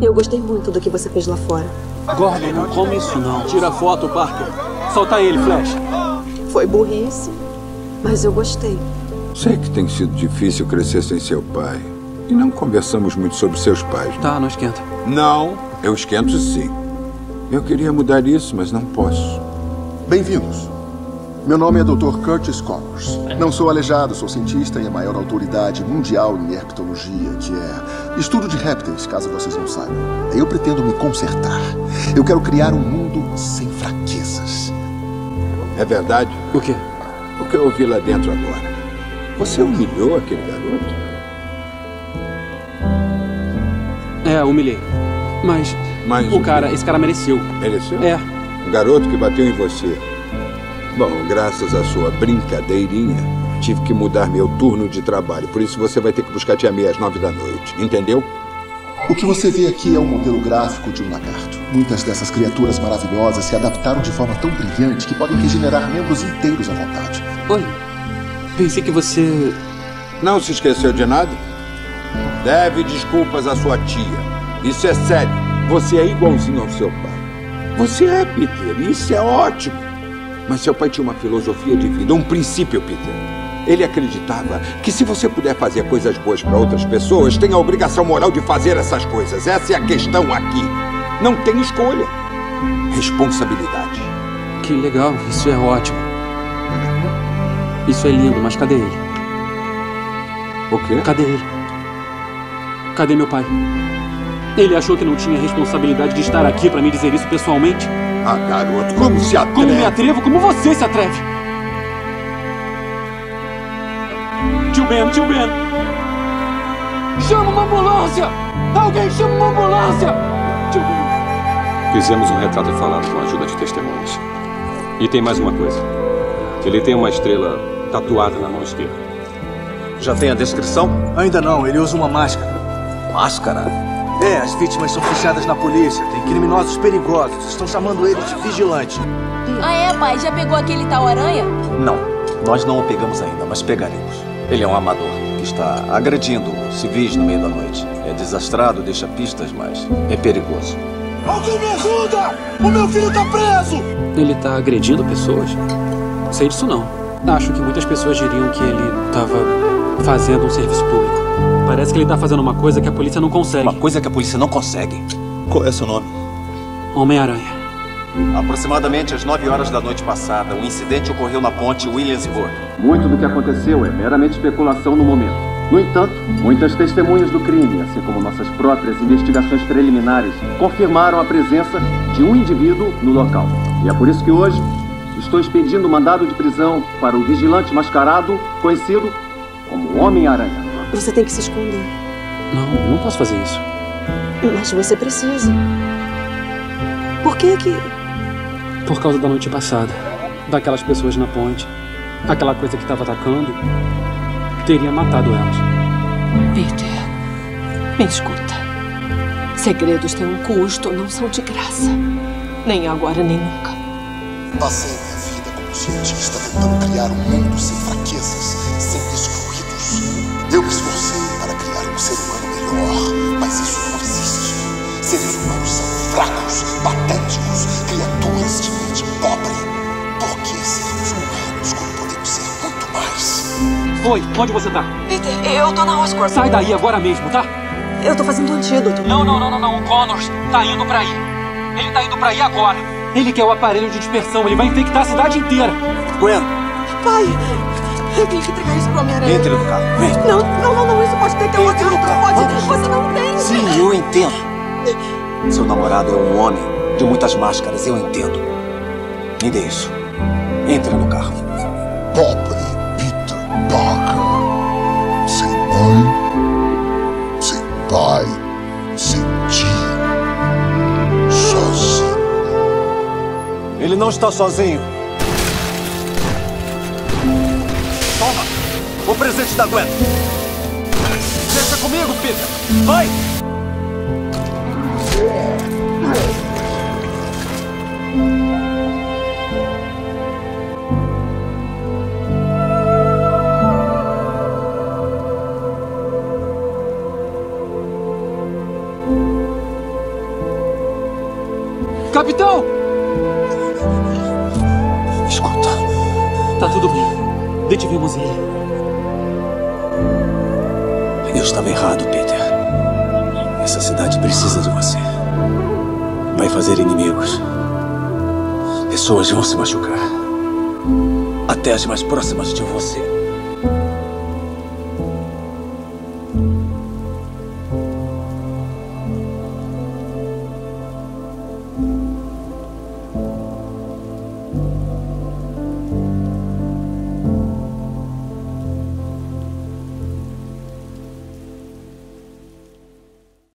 Eu gostei muito do que você fez lá fora. Gordon, não come isso não. Tira a foto, Parker. Solta ele, Flash. Foi burrice, mas eu gostei. Sei que tem sido difícil crescer sem seu pai. E não conversamos muito sobre seus pais. Né? Tá, não esquenta. Não, eu esquento sim. Eu queria mudar isso, mas não posso. Bem-vindos. Meu nome é Dr. Curtis Connors. Não sou aleijado, sou cientista e a maior autoridade mundial em herpetologia, que é estudo de répteis, caso vocês não saibam. Eu pretendo me consertar. Eu quero criar um mundo sem fraquezas. É verdade? O quê? O que eu ouvi lá dentro agora. Você humilhou aquele garoto? É, humilhei. Mas o cara, esse cara mereceu. Mereceu? É. O garoto que bateu em você. Bom, graças à sua brincadeirinha, tive que mudar meu turno de trabalho. Por isso você vai ter que buscar Tia May às 21h, entendeu? O que você vê aqui é um modelo gráfico de um lagarto. Muitas dessas criaturas maravilhosas se adaptaram de forma tão brilhante que podem regenerar membros inteiros à vontade. Oi, pensei que você... Não se esqueceu de nada? Deve desculpas à sua tia. Isso é sério. Você é igualzinho ao seu pai. Você é, Peter, isso é ótimo. Mas seu pai tinha uma filosofia de vida, um princípio, Peter. Ele acreditava que se você puder fazer coisas boas para outras pessoas, tem a obrigação moral de fazer essas coisas. Essa é a questão aqui. Não tem escolha. Responsabilidade. Que legal, isso é ótimo. Isso é lindo, mas cadê ele? O quê? Cadê ele? Cadê meu pai? Ele achou que não tinha responsabilidade de estar aqui para me dizer isso pessoalmente? Ah, garoto, como se atreve? Como me atrevo? Como você se atreve? Tio Ben! Chama uma ambulância! Alguém chama uma ambulância! Tio Ben! Fizemos um retrato falado com a ajuda de testemunhas. E tem mais uma coisa. Ele tem uma estrela tatuada na mão esquerda. Já tem a descrição? Ainda não, ele usa uma máscara. Máscara? É, as vítimas são fechadas na polícia. Tem criminosos perigosos. Estão chamando ele de vigilante. Ah, é, pai? Já pegou aquele tal aranha? Não. Nós não o pegamos ainda, mas pegaremos. Ele é um amador que está agredindo civis no meio da noite. É desastrado, deixa pistas, mas é perigoso. Alguém me ajuda! O meu filho está preso! Ele está agredindo pessoas? Sei disso não. Acho que muitas pessoas diriam que ele estava fazendo um serviço público. Parece que ele tá fazendo uma coisa que a polícia não consegue. Uma coisa que a polícia não consegue? Qual é seu nome? Homem-Aranha. Aproximadamente às 21h passada, um incidente ocorreu na ponte Williamsburg. Muito do que aconteceu é meramente especulação no momento. No entanto, muitas testemunhas do crime, assim como nossas próprias investigações preliminares, confirmaram a presença de um indivíduo no local. E é por isso que hoje estou expedindo um mandado de prisão para o vigilante mascarado, conhecido como Homem-Aranha. Você tem que se esconder. Não, não posso fazer isso. Mas você precisa. Por que que... Por causa da noite passada. Daquelas pessoas na ponte. Aquela coisa que estava atacando. Teria matado elas. Peter, me escuta. Segredos têm um custo, não são de graça. Nem agora, nem nunca. Passei minha vida como cientista tentando criar um mundo sem fraquezas, sem excluídos. Eu me esforcei para criar um ser humano melhor, mas isso não existe. Seres humanos são fracos, patéticos, criaturas de mente pobre. Por que sermos humanos quando podemos ser muito mais? Oi, onde você tá? Peter, eu tô na Oscorp. Sai daí agora mesmo, tá? Eu tô fazendo antídoto. Não. O Connors tá indo pra aí. Ele tá indo pra aí agora. Ele quer o aparelho de dispersão, ele vai infectar a cidade inteira. Gwen. Pai... Eu tenho que entregar isso pro Homem-Aranha. Entre no carro. Vem. Não. Isso pode ter que eu atiro. Não pode. Você não tem. Sim, eu entendo. Seu namorado é um homem de muitas máscaras. Eu entendo. Me dê isso. Entre no carro. Pobre Peter Parker. Sem mãe. Sem pai. Sem tio. Sozinho. Ele não está sozinho. O presente da Gwen. Deixa comigo, Peter. Vai! Capitão! Escuta. Tá tudo bem. Detivemos ele. Eu estava errado, Peter. Essa cidade precisa de você. Vai fazer inimigos. Pessoas vão se machucar. Até as mais próximas de você.